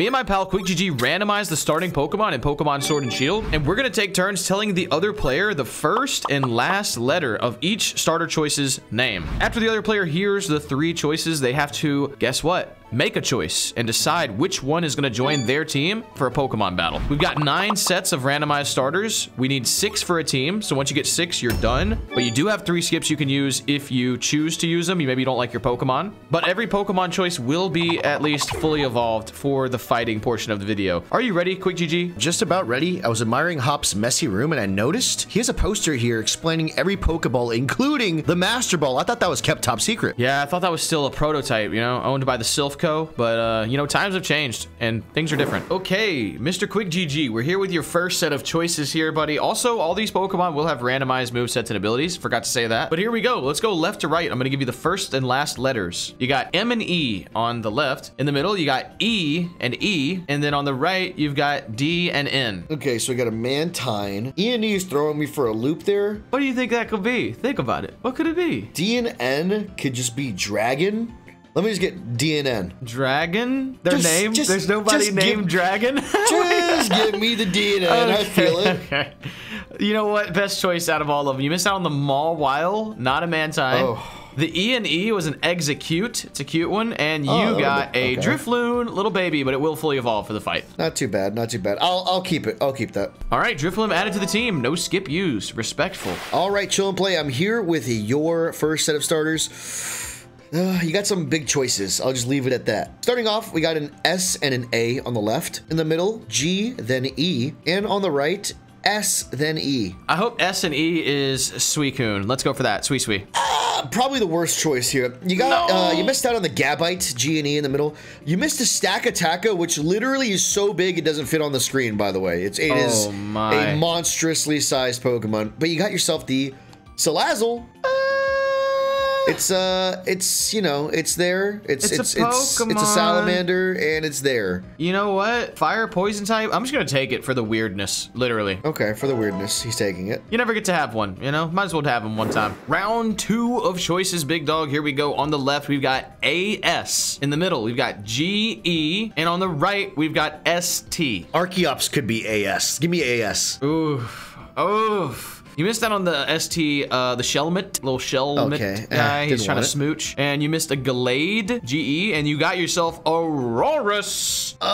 Me and my pal QuickGG randomized the starting Pokemon in Pokemon Sword and Shield, and we're going to take turns telling the other player the first and last letter of each starter choice's name. After the other player hears the three choices, they have to, guess what? Make a choice and decide which one is going to join their team for a Pokemon battle. We've got 9 sets of randomized starters. We need 6 for a team. So once you get 6, you're done. But you do have 3 skips you can use if you choose to use them. You maybe don't like your Pokemon, but every Pokemon choice will be at least fully evolved for the fighting portion of the video. Are you ready, QuickGG? Just about ready. I was admiring Hop's messy room and I noticed he has a poster here explaining every Pokeball, including the Master Ball. I thought that was kept top secret. Yeah, I thought that was still a prototype, you know, owned by the Silph Co. But, you know, times have changed and things are different. Okay, Mr. QuickGG, we're here with your first set of choices here, buddy. Also, all these Pokemon will have randomized movesets and abilities. Forgot to say that. But here we go. Let's go left to right. I'm going to give you the first and last letters. You got M and E on the left. In the middle, you got E. And then on the right, you've got D and N. Okay, so we got a Mantine. E and E is throwing me for a loop there. What do you think that could be? Think about it. What could it be? D and N could just be Dragon. Let me just get DNN. Dragon? Their name? There's nobody named Dragon? Just give me the DNN. Okay. I feel it. Okay. You know what? Best choice out of all of them. You missed out on the Mawile, not a Mantine. Oh. The E and E was an execute. It's a cute one. And you got a Drifloon, little baby, but it will fully evolve for the fight. Not too bad. Not too bad. I'll keep it. I'll keep that. All right. Drifloon added to the team. No skip use. Respectful. All right, chill and play. I'm here with your first set of starters. You got some big choices. I'll just leave it at that. Starting off, we got an S and an A on the left. In the middle, G, then E. And on the right, S, then E. I hope S and E is Suicune. Let's go for that. Suisui. Probably the worst choice here. You got you missed out on the Gabite, G and E in the middle. You missed the Stack Attacker, which literally is so big it doesn't fit on the screen, by the way. It is a monstrously sized Pokemon. But you got yourself the Salazzle. It's you know, it's there. It's a salamander, and it's there. You know what? Fire, poison type. I'm just gonna take it for the weirdness, literally. Okay, for the weirdness, he's taking it. You never get to have one, you know. Might as well have him one time. Round 2 of choices, big dog. Here we go. On the left, we've got AS. In the middle, we've got GE, and on the right, we've got ST. Archeops could be AS. Give me AS. Oof. Oof. You missed out on the ST, the Shelmet, little Shelmet guy. He's trying to smooch. And you missed a Gallade, GE, and you got yourself Aurorus. Oh.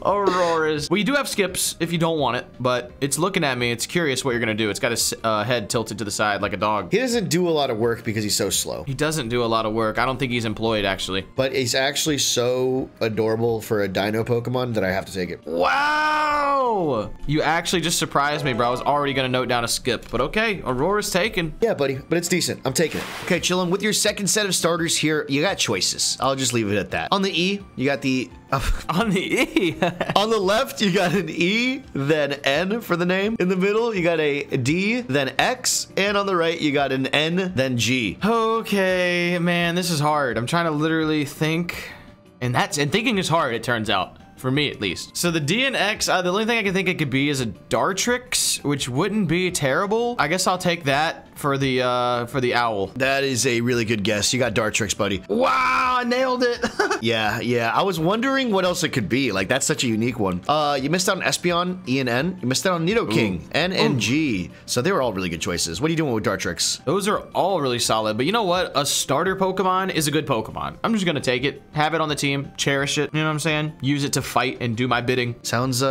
Aurorus. Well, you do have skips if you don't want it, but it's looking at me. It's curious what you're going to do. It's got his head tilted to the side like a dog. He doesn't do a lot of work because he's so slow. He doesn't do a lot of work. I don't think he's employed, actually. But he's actually so adorable for a dino Pokemon that I have to take it. Wow. You actually just surprised me, bro. I was already gonna note down a skip, but okay, Aurora's taken. Yeah, buddy, but it's decent. I'm taking it. Okay, chillin'. With your second set of starters here, you got choices. I'll just leave it at that. On the E, you got the on the E. On the left, you got an E, then N for the name. In the middle, you got a D, then X. And on the right, you got an N, then G. Okay, man, this is hard. I'm trying to literally think, and thinking is hard, it turns out. For me, at least. So the D and X, the only thing I can think it could be is a Dartrix, which wouldn't be terrible. I guess I'll take that for the owl. That is a really good guess. You got Dartrix, buddy. Wow, I nailed it. Yeah. I was wondering what else it could be. Like, that's such a unique one. You missed out on Espeon, E and N. You missed out on Nidoking, N and G. So they were all really good choices. What are you doing with Dartrix? Those are all really solid, but you know what? A starter Pokemon is a good Pokemon. I'm just gonna take it, have it on the team, cherish it, you know what I'm saying? Use it to fight and do my bidding. Sounds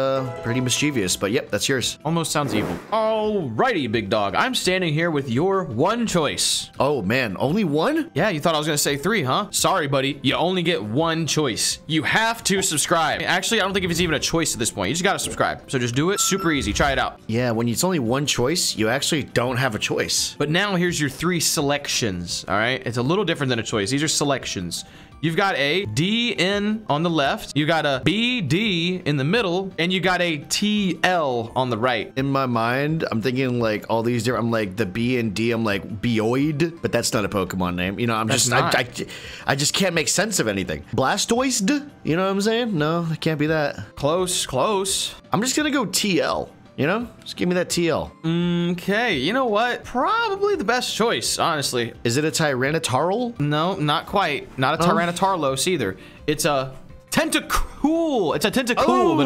pretty mischievous, but yep, that's yours. Almost sounds evil. Alrighty, big dog. I'm standing here with your one choice. Oh man, only one? Yeah, you thought I was gonna say 3, huh? Sorry, buddy, you only get one choice. You have to subscribe. Actually, I don't think it's even a choice at this point. You just gotta subscribe. So just do it, super easy, try it out. Yeah, when it's only one choice, you actually don't have a choice. But now here's your 3 selections, all right? It's a little different than a choice. These are selections. You've got a DN on the left, you got a BD in the middle, and you got a TL on the right. In my mind, I'm thinking like all these different, I'm like the B and D, I'm like Beoid, but that's not a Pokemon name. You know, I just can't make sense of anything. Blastoise, you know what I'm saying? No, it can't be that. Close, close. I'm just gonna go TL. You know, just give me that TL. Okay, you know what? Probably the best choice, honestly. Is it a Tyranitarl? No, not quite. Not a Tyranitarlos either. It's a Tentacruel! It's a Tentacruel, but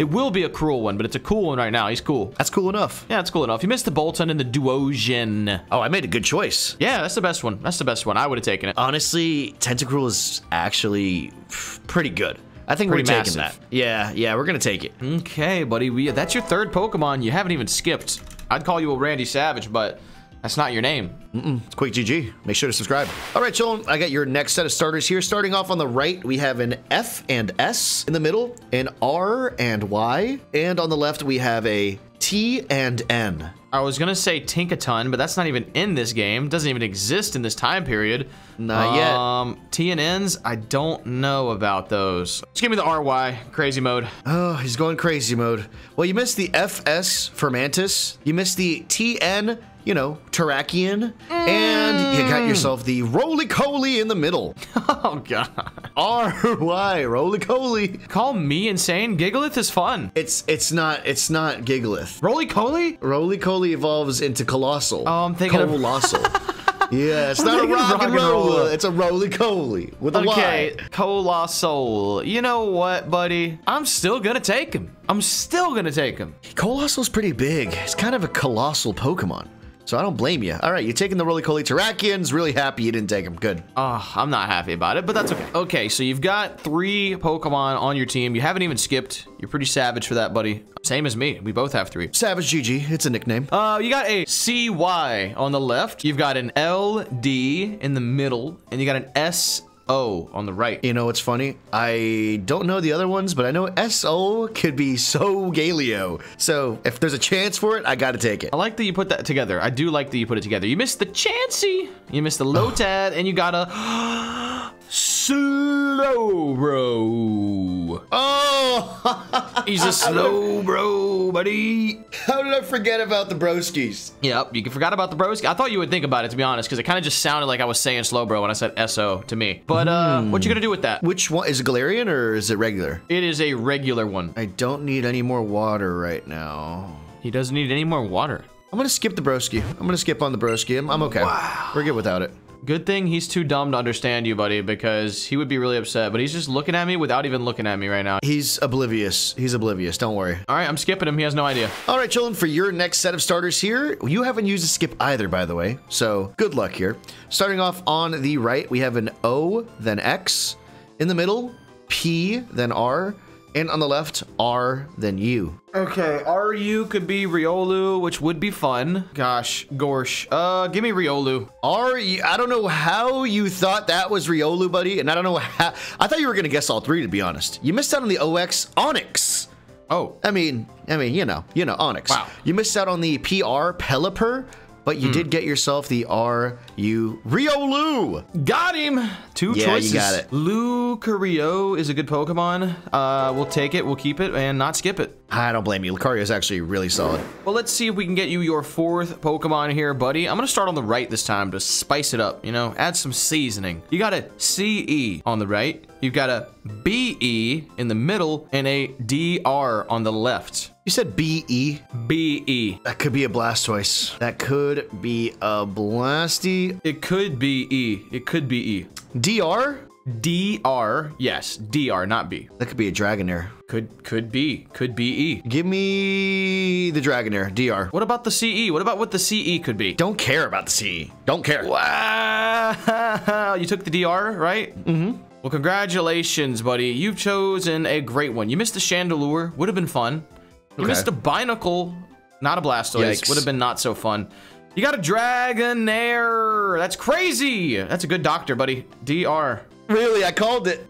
it will be a cruel one, but it's a cool one right now. He's cool. That's cool enough. Yeah, it's cool enough. You missed the Bolton and the Duosian. Oh, I made a good choice. Yeah, that's the best one. That's the best one. I would have taken it. Honestly, Tentacruel is actually pretty good. I think we're taking that. Yeah, yeah, we're gonna take it. Okay, buddy. That's your third Pokemon. You haven't even skipped. I'd call you a Randy Savage, but that's not your name. Mm-mm. It's QuickGG. Make sure to subscribe. All right, children, I got your next set of starters here. Starting off on the right, we have an F and S. In the middle, an R and Y. And on the left, we have a T and N. I was gonna say Tinkaton, but that's not even in this game. Doesn't even exist in this time period. Not yet. T and N's, I don't know about those. Just give me the RY, crazy mode. Oh, he's going crazy mode. Well, you missed the FS for Mantis. You missed the TN, you know, Terrakion. And you got yourself the Rolycoly in the middle. Oh, God. R-Y, Rolycoly. Call me insane. Gigalith is fun. It's not Gigalith. Rolycoly? Rolycoly evolves into Colossal. Oh, I'm thinking of Colossal. Yeah, it's not a rock and roller. It's a Rolycoly with a Y. Okay, Colossal. You know what, buddy? I'm still gonna take him. I'm still gonna take him. Colossal's pretty big. It's kind of a colossal Pokemon. So I don't blame you. All right, you're taking the Rolycoly Terrakions. Really happy you didn't take them. Good. Oh, I'm not happy about it, but that's okay. Okay, so you've got three Pokemon on your team. You haven't even skipped. You're pretty savage for that, buddy. Same as me. We both have three. Savage GG. It's a nickname. You got a CY on the left. You've got an LD in the middle, and you got an SO on the right. You know what's funny? I don't know the other ones, but I know SO could be Solgaleo. So if there's a chance for it, I gotta take it. I like that you put that together. I do like that you put it together. You missed the Chansey, you missed the Lotad, and you got a Slowbro. Oh, he's a Slowbro, buddy. How did I forget about the broskies? Yep, you forgot about the broskies. I thought you would think about it, to be honest, because it kind of just sounded like I was saying Slowbro when I said SO to me. But what you gonna do with that? Which one is it, Galarian or is it regular? It is a regular one. I don't need any more water right now. He doesn't need any more water. I'm gonna skip the broski. I'm gonna skip on the broski. I'm okay. Wow. We're good without it. Good thing he's too dumb to understand you, buddy, because he would be really upset. But he's just looking at me without even looking at me right now. He's oblivious. He's oblivious. Don't worry. All right, I'm skipping him. He has no idea. All right, children, for your next set of starters here, you haven't used a skip either, by the way. So good luck here. Starting off on the right, we have an O, then X. In the middle, P, then R. And on the left, R, then U. Okay, RU could be Riolu, which would be fun. Gosh, Gorsh. Give me Riolu. RU, I don't know how you thought that was Riolu, buddy, and I don't know how. I thought you were gonna guess all three, to be honest. You missed out on the OX, Onyx. Oh. I mean, you know, Onyx. Wow. You missed out on the PR, Pelipper, but you did get yourself the R-U, Riolu. Got him. Two choices. Yeah, you got it. Lucario is a good Pokemon. We'll take it, we'll keep it, and not skip it. I don't blame you. Lucario is actually really solid. Well, let's see if we can get you your fourth Pokemon here, buddy. I'm going to start on the right this time to spice it up, you know, add some seasoning. You got a CE on the right. You've got a BE in the middle and a DR on the left. You said BE? BE. That could be a Blastoise. That could be a Blasty. It could be E. It could be E. DR? DR. Yes, DR, not B. That could be a Dragonair. Could be E. Give me the Dragonair, DR. What about the CE? What about what the CE could be? Don't care about the CE. Don't care. Wow. You took the DR, right? Mm-hmm. Well, congratulations, buddy. You've chosen a great one. You missed the Chandelure. Would have been fun. You missed a Binacle. Not a Blastoise. Yikes. Would have been not so fun. You got a Dragonair. That's crazy. That's a good doctor, buddy. DR. Really? I called it.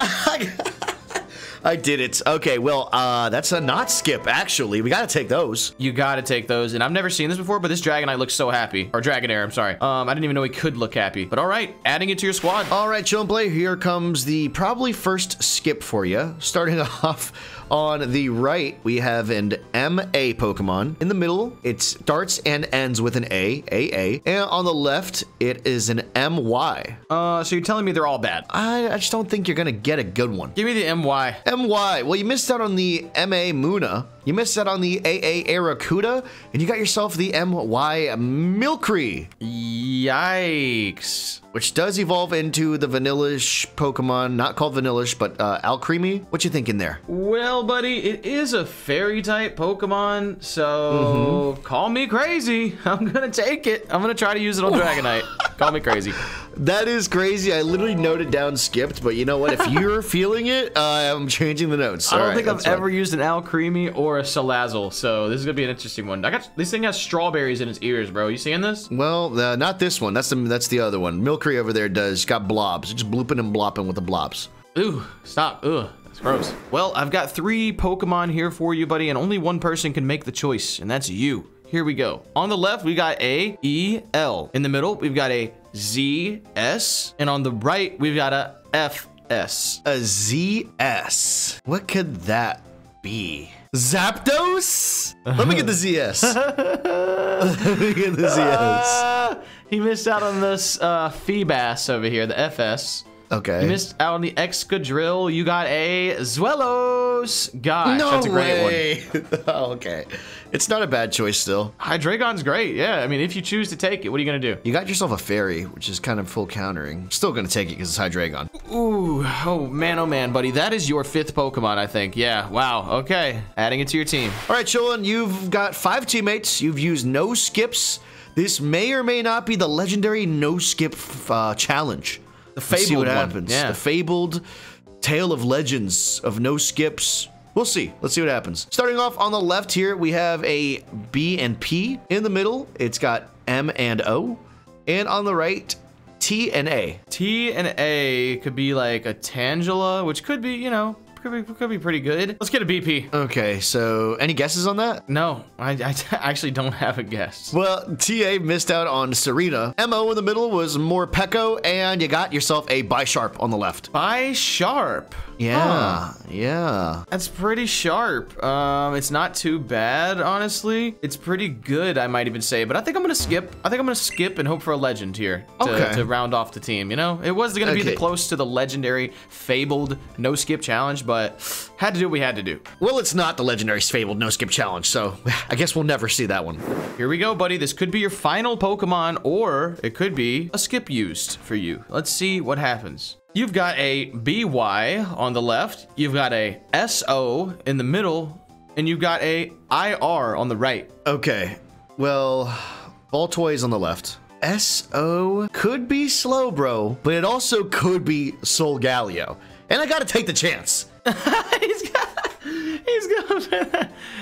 I did it. Okay, well, that's a not skip, actually. We got to take those. You got to take those. And I've never seen this before, but this Dragonite looks so happy. Or Dragonair, I'm sorry. I didn't even know he could look happy. But all right, adding it to your squad. All right, chill and play. Here comes the probably first skip for you. Starting off on the right, we have an MA Pokemon. In the middle, it starts and ends with an A, AA. And on the left, it is an MY. So you're telling me they're all bad? I just don't think you're going to get a good one. Give me the MY. MY. Well, you missed out on the MA Muna. You missed out on the AA Arrokuda, and you got yourself the MY Milkree. Yikes. Which does evolve into the Vanillish Pokemon, not called Vanillish, but Alcremie. What you thinking there? Well, buddy, it is a fairy-type Pokemon, so call me crazy. I'm going to take it. I'm going to try to use it on Dragonite. Call me crazy. That is crazy. I literally noted down skipped, but you know what? If you're feeling it, I'm changing the notes. I don't think I've ever used an Alcremie or a Salazzle, so this is going to be an interesting one. This thing has strawberries in its ears, bro. You seeing this? Well, not this one. That's the other one. Milkree over there does. Got blobs. Just blooping and blopping with the blobs. Ooh, stop. Ugh. Gross. Well, I've got 3 Pokemon here for you, buddy, and only one person can make the choice, and that's you. Here we go. On the left, we got a E-L. In the middle, we've got a Z-S, and on the right, we've got a F-S. A Z-S. What could that be? Zapdos? Let me get the ZS. Let me get the ZS. He missed out on this Feebas over here, the FS. Okay. You missed out on the Excadrill. You got a Zweilous. Gosh, no that's a great way. One. Okay. It's not a bad choice still. Hydreigon's great. Yeah, I mean, if you choose to take it, what are you going to do? You got yourself a Fairy, which is kind of full countering. Still going to take it because it's Hydreigon. Ooh. Oh, man, buddy. That is your 5th Pokemon, I think. Yeah. Wow. Okay. Adding it to your team. All right, Chillin, you've got 5 teammates. You've used no skips. This may or may not be the legendary no-skip challenge. The fabled Let's see what happens. Yeah. The fabled tale of legends of no skips. We'll see. Let's see what happens. Starting off on the left here, we have a B and P. In the middle, it's got M and O. And on the right, T and A. T and A could be like a Tangela, which could be, you know, could be pretty good. Let's get a BP. Okay, so any guesses on that? No, I actually don't have a guess. Well, TA missed out on Serena. MO in the middle was Morpeko, and you got yourself a Bisharp on the left. Bisharp? Yeah, yeah. That's pretty sharp. It's not too bad, honestly. It's pretty good, I might even say, but I think I'm gonna skip. I think I'm gonna skip and hope for a legend here to round off the team, you know? It was gonna be close to the legendary fabled no-skip challenge, but had to do what we had to do. Well, it's not the legendary fabled no-skip challenge, so I guess we'll never see that one. Here we go, buddy. This could be your final Pokemon, or it could be a skip used for you. Let's see what happens. You've got a BY on the left, you've got a SO in the middle, and you've got a IR on the right. Okay, well, Baltoy's on the left. SO could be Slowbro, but it also could be Solgaleo. And I gotta take the chance.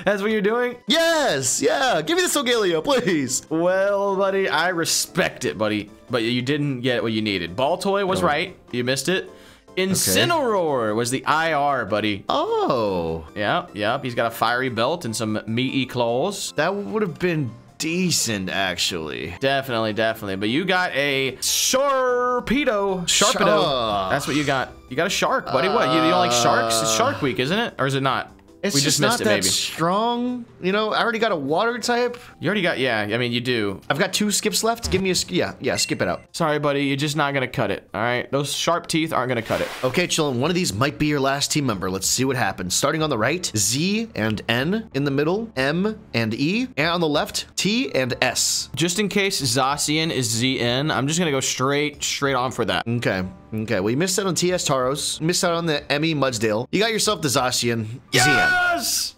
That's what you're doing? Yes, yeah. Give me the Solgaleo, please. Well, buddy, I respect it, buddy. But you didn't get what you needed. Baltoy was right. You missed it. Incineroar was the IR, buddy. Oh. Yep, yep. He's got a fiery belt and some meaty claws. That would have been decent, actually. Definitely, definitely. But you got a Sharpedo. Sharpedo. That's what you got. You got a shark, buddy. What? You don't like sharks? It's Shark Week, isn't it? Or is it not? It's we just missed it, maybe. It's just not that strong. You know, I already got a water type. You already got, yeah, I mean, you do. I've got 2 skips left. Give me a, yeah, skip it out. Sorry, buddy, you're just not gonna cut it, all right? Those sharp teeth aren't gonna cut it. Okay, Chillin', one of these might be your last team member. Let's see what happens. Starting on the right, Z and N. In the middle, M and E. And on the left, T and S. Just in case Zacian is ZN, I'm just gonna go straight on for that. Okay. Okay, well, you missed out on TS Tauros, missed out on the ME Mudsdale. You got yourself the Zacian. Yes! ZN.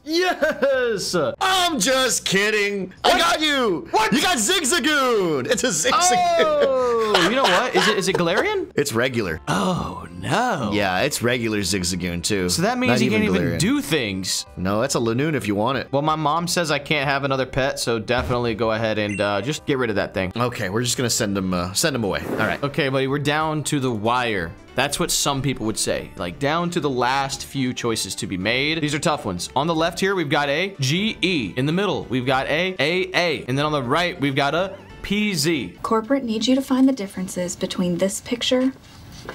Yes! I'm just kidding. What? I got you. What? You got Zigzagoon. It's a Zigzagoon. Oh, you know what? Is it Galarian? It's regular. Oh, no. Yeah, it's regular Zigzagoon, too. So that means he can't even do things. No, that's a Lunoon if you want it. Well, my mom says I can't have another pet, so definitely go ahead and just get rid of that thing. Okay, we're just going to send him away. All right. Okay, buddy, we're down to the wild. That's what some people would say, like down to the last few choices to be made. These are tough ones. On the left here, we've got a GE. In the middle, we've got a AA. And then on the right, we've got a PZ. Corporate needs you to find the differences between this picture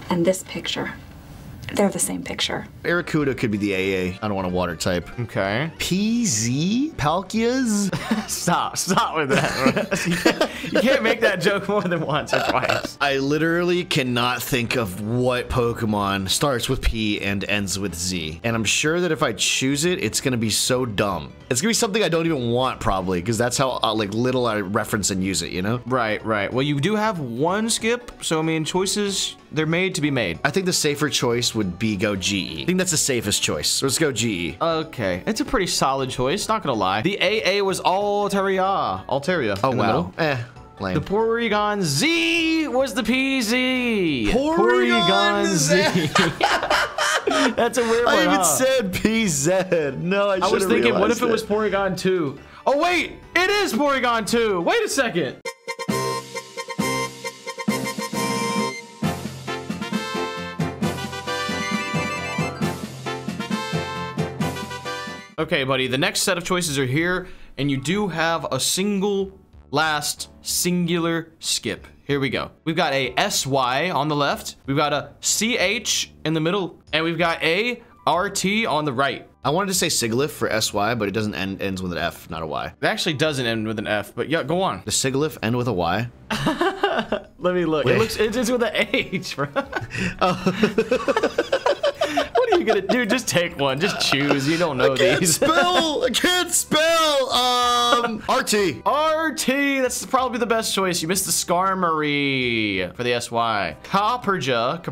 and this picture. They're the same picture. Arrokuda could be the AA. I don't want a water type. Okay. PZ? Palkias? Stop with that. You can't make that joke more than once or twice. I literally cannot think of what Pokemon starts with P and ends with Z. And I'm sure that if I choose it, it's gonna be so dumb. It's gonna be something I don't even want, probably, because that's how like little I reference and use it, you know? Right, right. Well, you do have one skip, so I mean, choices, they're made to be made. I think the safer choice would be go GE. I think that's the safest choice. Let's go GE. Okay, it's a pretty solid choice, not gonna lie. The AA was Altaria. Altaria. Oh, wow. Lame. The Porygon Z was the PZ. Porygon Z. That's a weird one. I even said PZ. No, I was thinking, what if it was Porygon 2? Oh, wait, it is Porygon 2. Wait a second. Okay, buddy, the next set of choices are here, and you do have a single last singular skip. Here we go. We've got a SY on the left. We've got a CH in the middle. And we've got a RT on the right. I wanted to say Sigilyph for SY, but it doesn't ends with an F, not a Y. It actually doesn't end with an F, but yeah, go on. Does Sigilyph end with a Y? Let me look. Wait. It's with an H, bro. Oh. What are you gonna do? Just take one. Just choose. You don't know these. I can't spell. RT. RT. That's probably the best choice. You missed the Skarmory for the SY. Copperja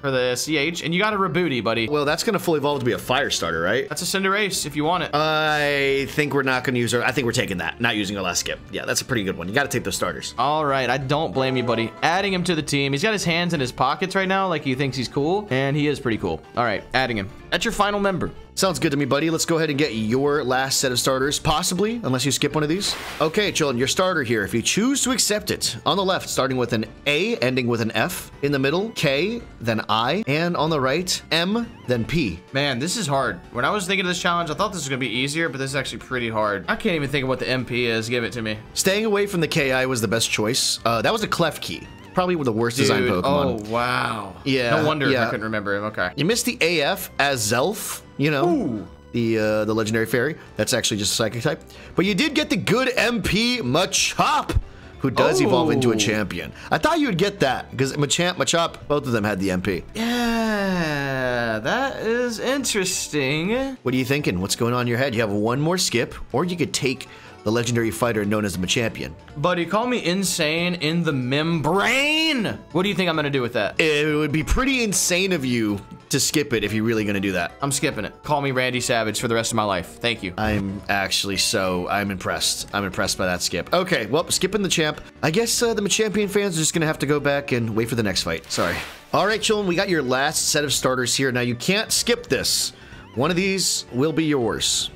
for the CH. And you got a Rabooty, buddy. Well, that's gonna full evolve to be a fire starter, right? That's a Cinderace if you want it. I think we're not gonna use our. I think we're taking that. Not using our last skip. Yeah, that's a pretty good one. You gotta take those starters. All right. I don't blame you, buddy. Adding him to the team. He's got his hands in his pockets right now, like he thinks he's cool, and he is pretty cool. All right. Adding him. That's your final member. Sounds good to me, buddy. Let's go ahead and get your last set of starters, possibly, unless you skip one of these. Okay, children, your starter here. If you choose to accept it, on the left, starting with an A, ending with an F, in the middle, K, then I, and on the right, M, then P. Man, this is hard. When I was thinking of this challenge, I thought this was gonna be easier, but this is actually pretty hard. I can't even think of what the MP is. Give it to me. Staying away from the KI was the best choice. That was a Klefki. Probably the worst design Pokemon. Oh, wow. Yeah. No wonder I couldn't remember him. Okay. You missed the AF as Zelf, you know, the legendary fairy. That's actually just a psychic type. But you did get the good MP Machop, who does evolve into a champion. I thought you would get that because Machop, both of them had the MP. Yeah, that is interesting. What are you thinking? What's going on in your head? You have one more skip, or you could take the legendary fighter known as the Machampion. Buddy, call me insane in the membrane. What do you think I'm gonna do with that? It would be pretty insane of you to skip it if you're really gonna do that. I'm skipping it. Call me Randy Savage for the rest of my life. Thank you. I'm impressed. I'm impressed by that skip. Okay, well, skipping the champ. I guess the Machampion fans are just gonna have to go back and wait for the next fight. Sorry. All right, children, we got your last set of starters here. Now you can't skip this. One of these will be yours.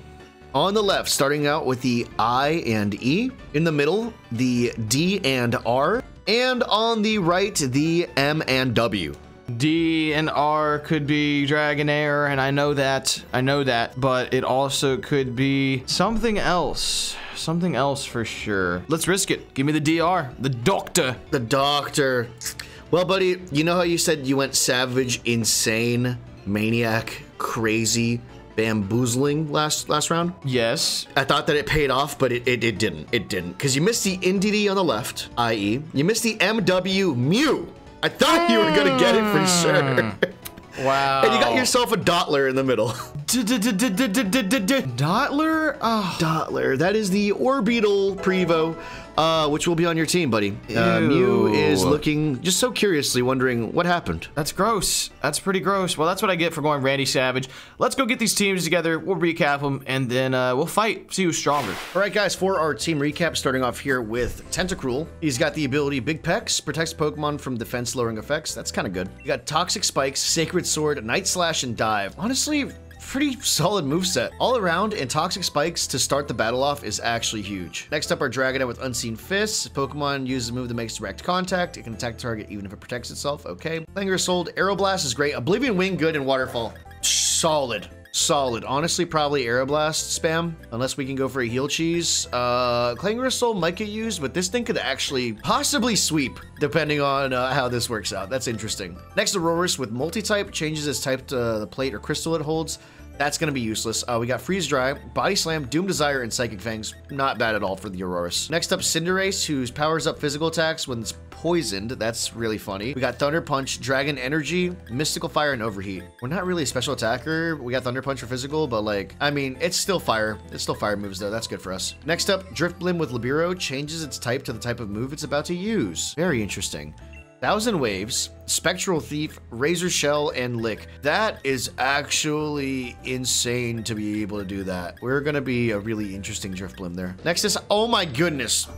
On the left, starting out with the I and E. In the middle, the D and R. And on the right, the M and W. D and R could be Dragonair, and I know that, but it also could be something else. Something else for sure. Let's risk it. Give me the DR, the Doctor. The Doctor. Well, buddy, you know how you said you went savage, insane, maniac, crazy, bamboozling last round? Yes. I thought that it paid off, but it didn't. It didn't. Because you missed the NDD on the left, i.e. You missed the MW Mew. I thought you were going to get it for sure. Wow. And you got yourself a Dottler in the middle. Dottler? Dottler. That is the Orbeetle Prevo. Which will be on your team, buddy. Mew is looking, just so curiously wondering what happened. That's gross. That's pretty gross. Well, that's what I get for going Randy Savage. Let's go get these teams together. We'll recap them, and then we'll fight. See who's stronger. All right, guys, for our team recap, starting off here with Tentacruel. He's got the ability Big Pecs, protects Pokemon from defense-lowering effects. That's kind of good. You got Toxic Spikes, Sacred Sword, Night Slash, and Dive. Honestly, pretty solid moveset. All around, and Toxic Spikes to start the battle off is actually huge. Next up, our Dragonite with Unseen Fists. Pokemon uses a move that makes direct contact. It can attack the target even if it protects itself. Okay. Langer's Sold, Aeroblast is great. Oblivion Wing, good, and Waterfall. Solid. solid. Honestly, probably Aeroblast spam, unless we can go for a Heal Cheese. Clangorous Soul might get used, but this thing could actually possibly sweep, depending on how this works out. That's interesting. Next, Aurorus with multi-type, changes its type to the plate or crystal it holds. That's going to be useless. We got Freeze Dry, Body Slam, Doom Desire, and Psychic Fangs. Not bad at all for the Aurorus. Next up, Cinderace, who powers up physical attacks when it's poisoned. That's really funny. We got Thunder Punch, Dragon Energy, Mystical Fire, and Overheat. We're not really a special attacker. We got Thunder Punch for physical, but like, I mean, it's still fire. It's still fire moves, though. That's good for us. Next up, Drifloon with Libero, changes its type to the type of move it's about to use. Very interesting. Thousand Waves, Spectral Thief, Razor Shell, and Lick. That is actually insane to be able to do that. We're gonna be a really interesting Drifloon there. Next is, oh my goodness.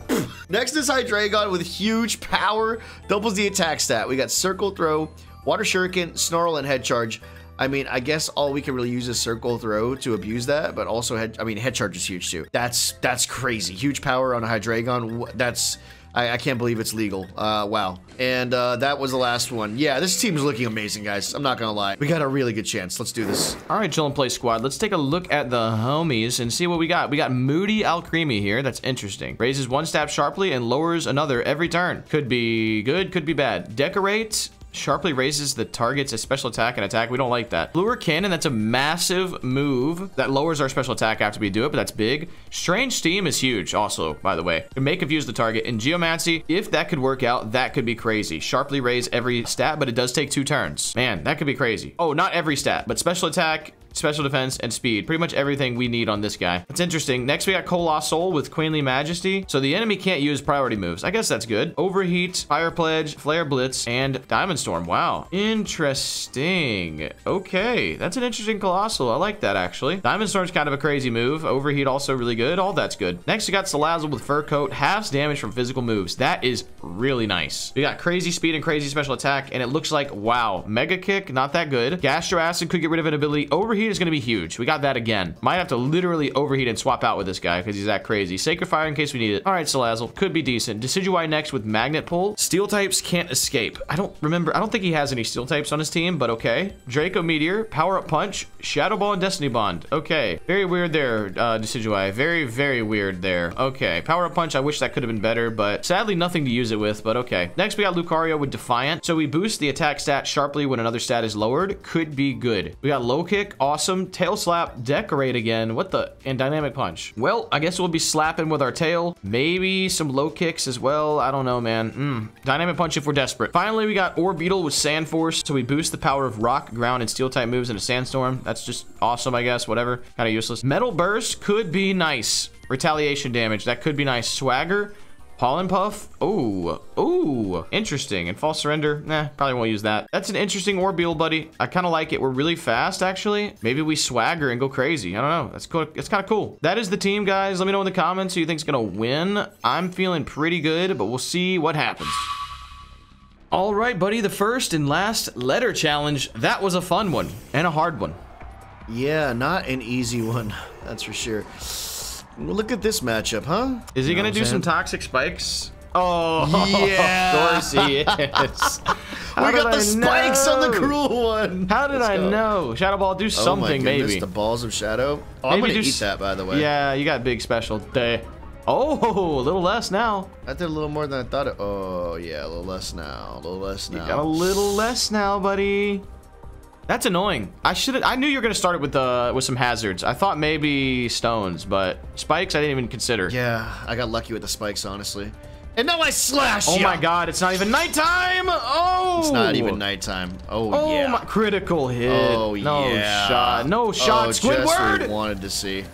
Next is Hydreigon with huge power, doubles the attack stat. We got Circle Throw, Water Shuriken, Snarl, and Head Charge. I mean, I guess all we can really use is Circle Throw to abuse that, but also Head Charge is huge too. That's crazy. Huge power on Hydreigon. That's, I can't believe it's legal. Wow. And that was the last one. Yeah, this team's looking amazing, guys. I'm not gonna lie. We got a really good chance. Let's do this. All right, Chill and Play Squad. Let's take a look at the homies and see what we got. We got Moody Alcremie here. That's interesting. Raises one stab sharply and lowers another every turn. Could be good, could be bad. Decorate sharply raises the target's a special attack and attack. We don't like that. Lure Cannon, that's a massive move. That lowers our special attack after we do it, but that's big. Strange Steam is huge also, by the way. Can make confuse the target. And Geomancy, if that could work out, that could be crazy. Sharply raise every stat, but it does take 2 turns. Man, that could be crazy. Oh, not every stat, but special attack, special defense, and speed. Pretty much everything we need on this guy. That's interesting. Next, we got Colossal with Queenly Majesty. So the enemy can't use priority moves. I guess that's good. Overheat, Fire Pledge, Flare Blitz, and Diamond Storm. Wow. Interesting. Okay. That's an interesting Colossal. I like that, actually. Diamond Storm's kind of a crazy move. Overheat also really good. All that's good. Next, we got Salazzle with Fur Coat. Halves damage from physical moves. That is really nice. We got crazy speed and crazy special attack, and it looks like, wow. Mega Kick, not that good. Gastroacid could get rid of an ability. Overheat is going to be huge. We got that again. Might have to literally overheat and swap out with this guy because he's that crazy. Sacred Fire in case we need it. All right, Salazzle. Could be decent. Decidueye next with Magnet Pull. Steel types can't escape. I don't remember. I don't think he has any steel types on his team, but okay. Draco Meteor, Power Up Punch, Shadow Ball, and Destiny Bond. Okay. Very weird there, Decidueye. Very, very weird there. Okay. Power Up Punch, I wish that could have been better, but sadly nothing to use it with, but okay. Next, we got Lucario with Defiant. So we boost the attack stat sharply when another stat is lowered. Could be good. We got Low Kick, awesome. Tail Slap, Decorate again. What the? And Dynamic Punch. Well, I guess we'll be slapping with our tail. Maybe some low kicks as well. I don't know, man. Dynamic Punch if we're desperate. Finally, we got Orbeetle with Sand Force. So we boost the power of rock, ground, and steel type moves in a sandstorm. That's just awesome, I guess. Whatever. Kind of useless. Metal Burst could be nice. Retaliation damage. That could be nice. Swagger. Pollen Puff. Oh, oh, interesting. And False Surrender. Nah, probably won't use that. That's an interesting Orbeetle, buddy. I kind of like it. We're really fast, actually. Maybe we swagger and go crazy. I don't know. That's cool. It's kind of cool. That is the team, guys. Let me know in the comments who you think's gonna win. I'm feeling pretty good, but we'll see what happens. All right, buddy. The first and last letter challenge. That was a fun one and a hard one. Yeah, not an easy one. That's for sure. Look at this matchup, huh? Is he going to do some toxic spikes? Oh, yeah. Of course he is. We got the spikes on the cruel one. How did I know? Shadow Ball, do something, maybe. Oh my goodness, the balls of shadow. Oh, I'm going to eat that, by the way. Yeah, you got big special day. Oh, a little less now. I did a little more than I thought. Oh, yeah, a little less now. A little less now. You got a little less now, buddy. That's annoying. I knew you were gonna start it with some hazards. I thought maybe stones, but spikes I didn't even consider. Yeah, I got lucky with the spikes, honestly. And now I slash. Oh my God! It's not even nighttime. Oh, it's not even nighttime. Oh, yeah. My critical hit. Oh no shot. No shot. Oh, Squidward. Just wanted to see.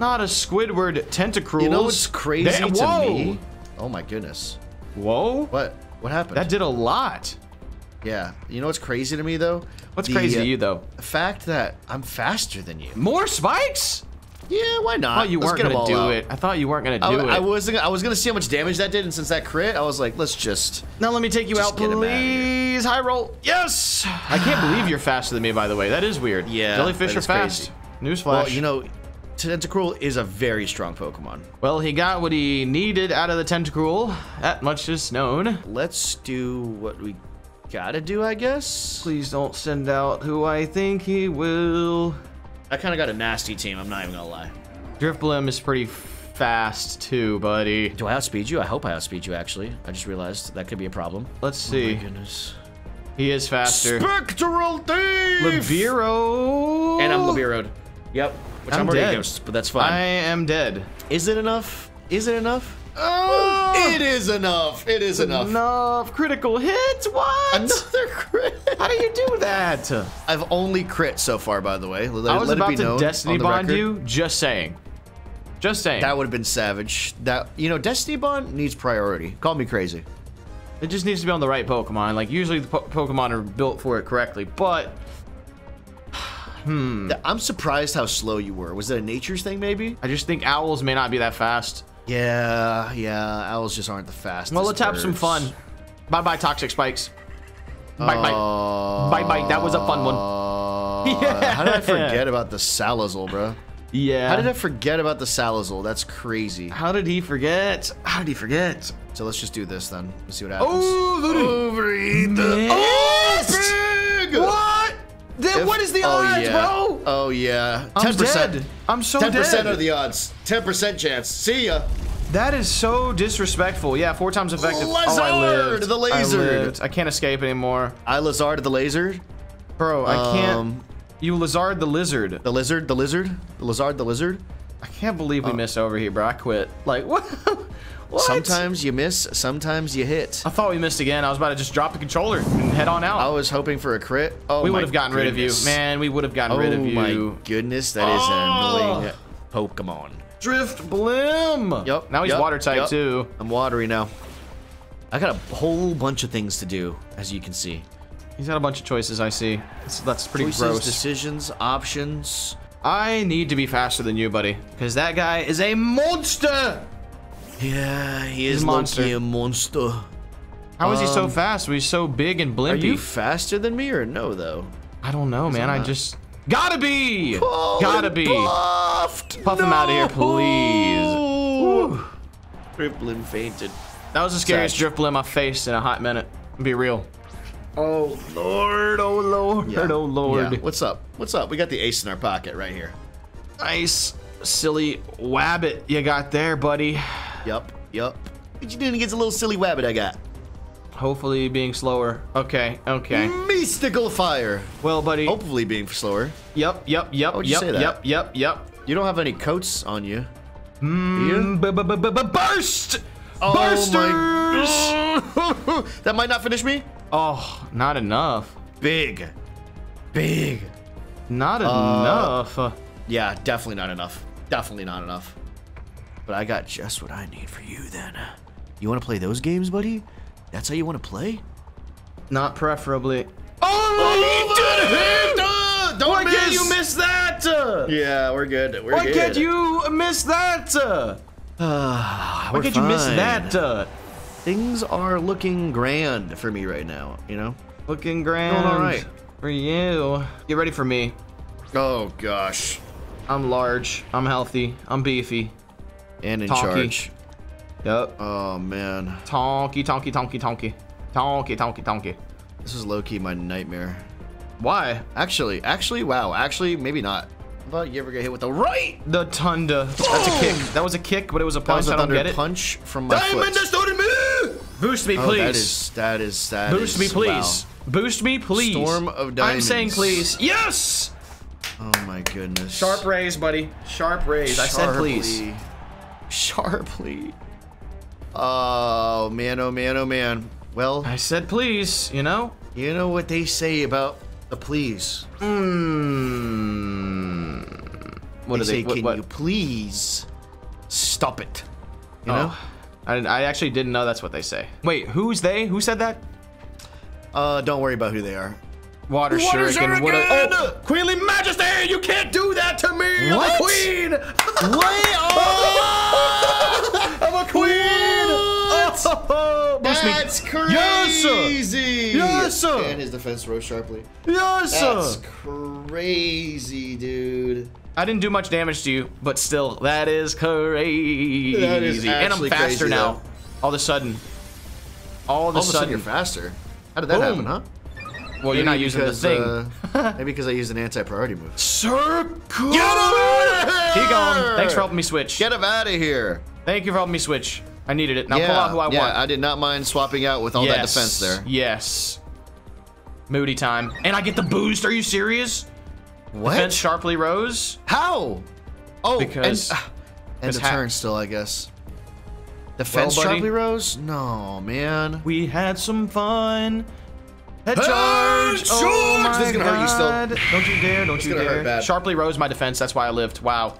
Not a Squidward. Tentacruel. You know what's crazy to me? Oh my goodness. Whoa. What? What happened? That did a lot. Yeah, you know what's crazy to me though? What's crazy to you though? The fact that I'm faster than you. More spikes? Yeah, why not? I thought you weren't gonna do it. I thought you weren't gonna do it. I was gonna see how much damage that did, and since that crit, I was like, let's just. Now let me take you out, please. High roll. Yes. I can't believe you're faster than me. By the way, that is weird. Yeah, jellyfish are fast. Newsflash. Well, you know. Tentacruel is a very strong Pokemon. Well, he got what he needed out of the Tentacruel. That much is known. Let's do what we gotta do, I guess. Please don't send out who I think he will. I kind of got a nasty team, I'm not even gonna lie. Drifloon is pretty fast too, buddy. Do I outspeed you? I hope I outspeed you, actually. I just realized that could be a problem. Let's see. Oh my goodness. He is faster. Spectral Thief! Libero! And I'm Libero'd. Yep. Which I'm already ghost, but that's fine. I am dead. Is it enough? Is it enough? Oh, it is enough. It is enough. Enough. Critical hits? What? Another crit? How do you do that? I've only crit so far, by the way. I was about to Destiny Bond you. Just saying. Just saying. That would have been savage. That, you know, Destiny Bond needs priority. Call me crazy. It just needs to be on the right Pokemon. Like, usually the Pokemon are built for it correctly, but... I'm surprised how slow you were. Was that a nature's thing, maybe? I just think owls may not be that fast. Yeah, yeah. Owls just aren't the fastest. Well, let's have some fun. Bye-bye, Toxic Spikes. Bye-bye. Bye-bye. That was a fun one. Yeah. How did I forget about the Salazzle, bro? Yeah. How did I forget about the Salazzle? That's crazy. How did he forget? How did he forget? So let's just do this, then. Let's see what happens. Overeat the... Oh, pig! What? What is the odds, bro? Oh, yeah. 10%. I'm so dead. 10% are the odds. 10% chance. See ya. That is so disrespectful. Yeah, 4 times effective. Lazard, oh, I lived. The laser. I can't escape anymore. I Lazard the laser? Bro, I can't. You Lazard the lizard. The lizard? The lizard? Lazard the lizard? I can't believe we missed over here, bro. I quit. Like, what? What? Sometimes you miss, sometimes you hit. I thought we missed again. I was about to just drop the controller and head on out. I was hoping for a crit. Oh, we would have gotten rid of you. Man, we would have gotten rid of you. Oh, my goodness. That is an annoying Pokemon. Drift Blim. Yep. Now he's water type, too. I'm watery now. I got a whole bunch of things to do, as you can see. He's got a bunch of choices, I see. That's pretty gross. Decisions, options. I need to be faster than you, buddy, because that guy is a monster. Yeah, he is low-key a monster. How is he so fast? He's so big and blimpy. Are you faster than me or no, though? I don't know, man. I just... Gotta be! Oh, gotta be. Buffed. Puff him out of here, please. Drifloon fainted. That was the scariest Drifloon I faced in a hot minute. Be real. Oh, Lord. Oh, Lord. Yeah. Oh, Lord. Yeah. What's up? What's up? We got the ace in our pocket right here. Nice. Silly wabbit you got there, buddy. Yup, yup. What you doing against a little silly wabbit I got? Hopefully being slower. Okay, okay. Mystical fire. Well, buddy. Hopefully being slower. Yup, yup, yup, yup. You don't have any coats on you. Burst! Oh, bursters! That might not finish me. Oh, not enough. Big. Big. Not enough. Yeah, definitely not enough. Definitely not enough. But I got just what I need for you, then. You want to play those games, buddy? That's how you want to play? Not preferably. Oh, he did hit! Why can't you miss that? Yeah, we're good. We're good. Why can't you miss that? Why can't you miss that? Things are looking grand for me right now, you know? Looking grand. All right. For you. Get ready for me. Oh, gosh. I'm large. I'm healthy. I'm beefy. And in charge. Yup. Oh, man. Tonky, tonky, tonky, tonky. Tonky, tonky, tonky. This is low-key my nightmare. Why? Actually, wow. Actually, maybe not. I thought you ever get hit with the right? The Tunda. Boom! That's a kick. That was a kick, but it was a punch. I don't get it. Punch from my foot. Boost me, please. That is. Boost me, please. Wow. Boost me, please. Storm of diamonds. I'm saying please. Yes! Oh, my goodness. Sharp raise, buddy. Sharp raise. I said please. Sharply. Oh, man, oh, man, oh, man. Well, I said please, you know? You know what they say about the please. What do they say? Can you please stop it? You know? I actually didn't know that's what they say. Wait, who's they? Who said that? Don't worry about who they are. Water Shuriken. What a, Queenly Majesty, you can't do that to me. What? I'm a queen. I'm a queen. Oh, that's crazy. Yes, sir. Yes, sir. And his defense rose sharply. Yes, sir. That's crazy, dude. I didn't do much damage to you, but still, that is crazy. That is actually and I'm faster now. Though. All of a sudden, you're faster. How did that happen, huh? Well, you're not using the thing. Maybe because I used an anti-priority move. Serpco! Get him out of here! He gone. Thanks for helping me switch. Get him out of here. Thank you for helping me switch. I needed it. Now pull out who I want. Yeah, I did not mind swapping out with all that defense there. Yes. Moody time. And I get the boost. Are you serious? What? Defense sharply rose. How? Oh, because... End of turn still, I guess. Defense sharply rose? No, man. We had some fun. Head charge! Oh my this is gonna hurt you still. Don't you dare, don't you dare. Sharply rose my defense, that's why I lived. Wow.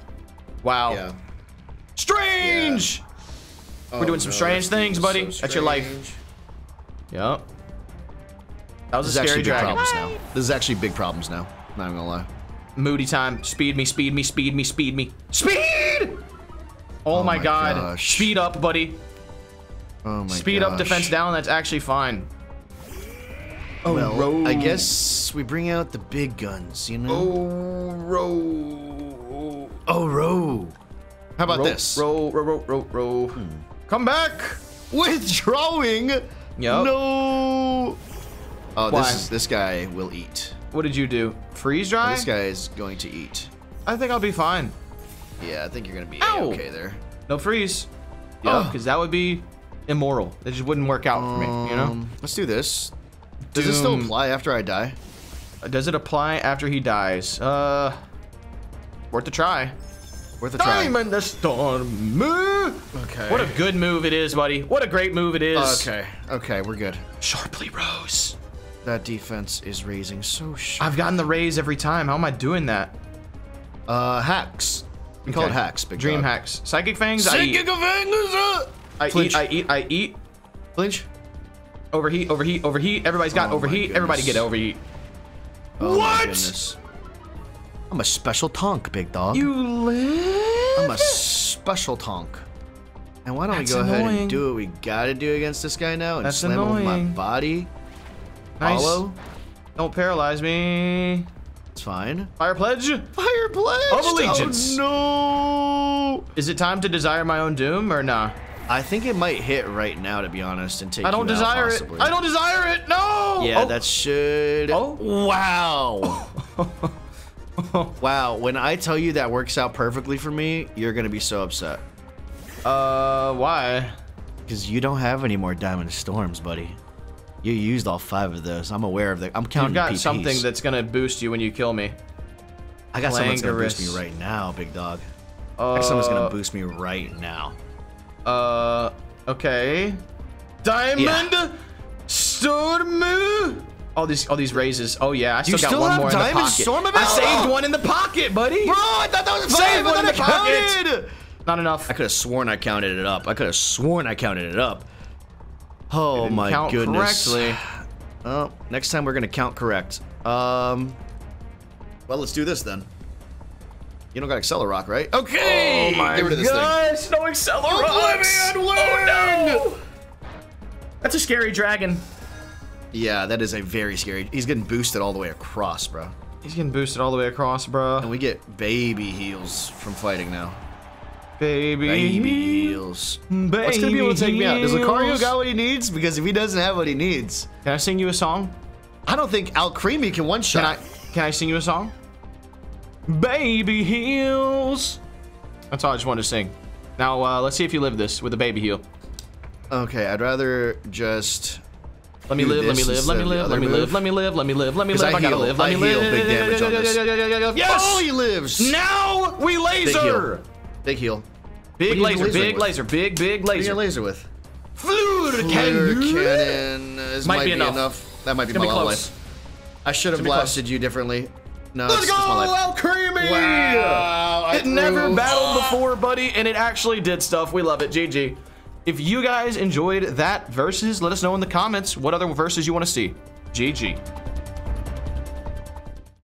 Wow. Yeah. Strange! Yeah. Oh, we're doing some strange things, buddy. So strange. That's your life. Yep. That was a scary dragon. This is actually big problems now. Not even gonna lie. Moody time. Speed me, speed me, speed me, speed me. Speed! Oh my god. Gosh. Speed up, buddy. Oh my Speed up, defense down. That's actually fine. Oh, well, roll. I guess we bring out the big guns, you know? Oh, row. Oh, row. How about this? Row, row, row, row, row. Come back! Withdrawing? Yep. No. Oh, this guy will eat. What did you do? Freeze dry? Oh, this guy is going to eat. I think I'll be fine. Yeah, I think you're going to be okay there. No freeze. Yeah. Oh, because that would be immoral. It just wouldn't work out for me, you know? Let's do this. Does it still apply after I die? Does it apply after he dies? Worth a try. Worth a try. Time in the storm. Okay. What a good move it is, buddy. What a great move it is. Okay. Okay, we're good. Sharply rose. That defense is raising so sharp. I've gotten the raise every time. How am I doing that? Hacks. We call it hacks. Big Dream hacks. Psychic fangs. Psychic fangs. I eat. I eat. I eat. Flinch. Overheat, overheat, overheat. Everybody's got overheat. Everybody get overheat. Oh what? I'm a special tonk, big dog. You live? I'm a special tonk. And why don't we go ahead and do what we gotta do against this guy now and slam him with my body? Nice. Hollow. Don't paralyze me. It's fine. Fire pledge? Fire pledge! Of allegiance. Oh, no! Is it time to desire my own doom or nah? I think it might hit right now, to be honest, and take. I don't desire it. I don't desire it. No. Yeah, that should. Oh wow. Wow. When I tell you that works out perfectly for me, you're gonna be so upset. Why? Because you don't have any more Diamond Storms, buddy. You used all 5 of those. I'm aware of that. I'm counting. You've got PPs. Something that's gonna boost you when you kill me. I got something that's gonna boost me right now, big dog. I got someone's gonna boost me right now. Okay. Diamond Storm. All these raises. Oh yeah, I still got one more in the pocket. I saved one in the pocket, buddy. Bro, I thought that was saved one in the pocket. Not enough. I could have sworn I counted it up. I could have sworn I counted it up. Oh my goodness. Correctly. Oh, next time we're gonna count correct. Well, let's do this then. You don't got Accelerock, right? Okay! Oh my gosh, no Accelerock! Oh no! That's a scary dragon. Yeah, that is a very scary. He's getting boosted all the way across, bro. He's getting boosted all the way across, bro. And we get baby heals from fighting now. Baby heals. What's gonna be able to take me out? Does Lucario got what he needs? Because if he doesn't have what he needs. Can I sing you a song? I don't think Alcremie can one-shot. Can I sing you a song? Baby heals. That's all I just wanted to sing. Now, let's see if you live this with a baby heal. Okay, I'd rather just... Let me live. I gotta live. Let me live. I heal big damage on this. Yes! Oh, he lives! Now we laser! Big heal. Big laser, big laser, big laser. What are you laser with? Fluid cannon. This might be enough. That might be my life. I should have blasted you differently. No, let's go, Alcremie! Wow, it never battled before, buddy, and it actually did stuff. We love it. GG. If you guys enjoyed that versus, let us know in the comments what other verses you want to see. GG.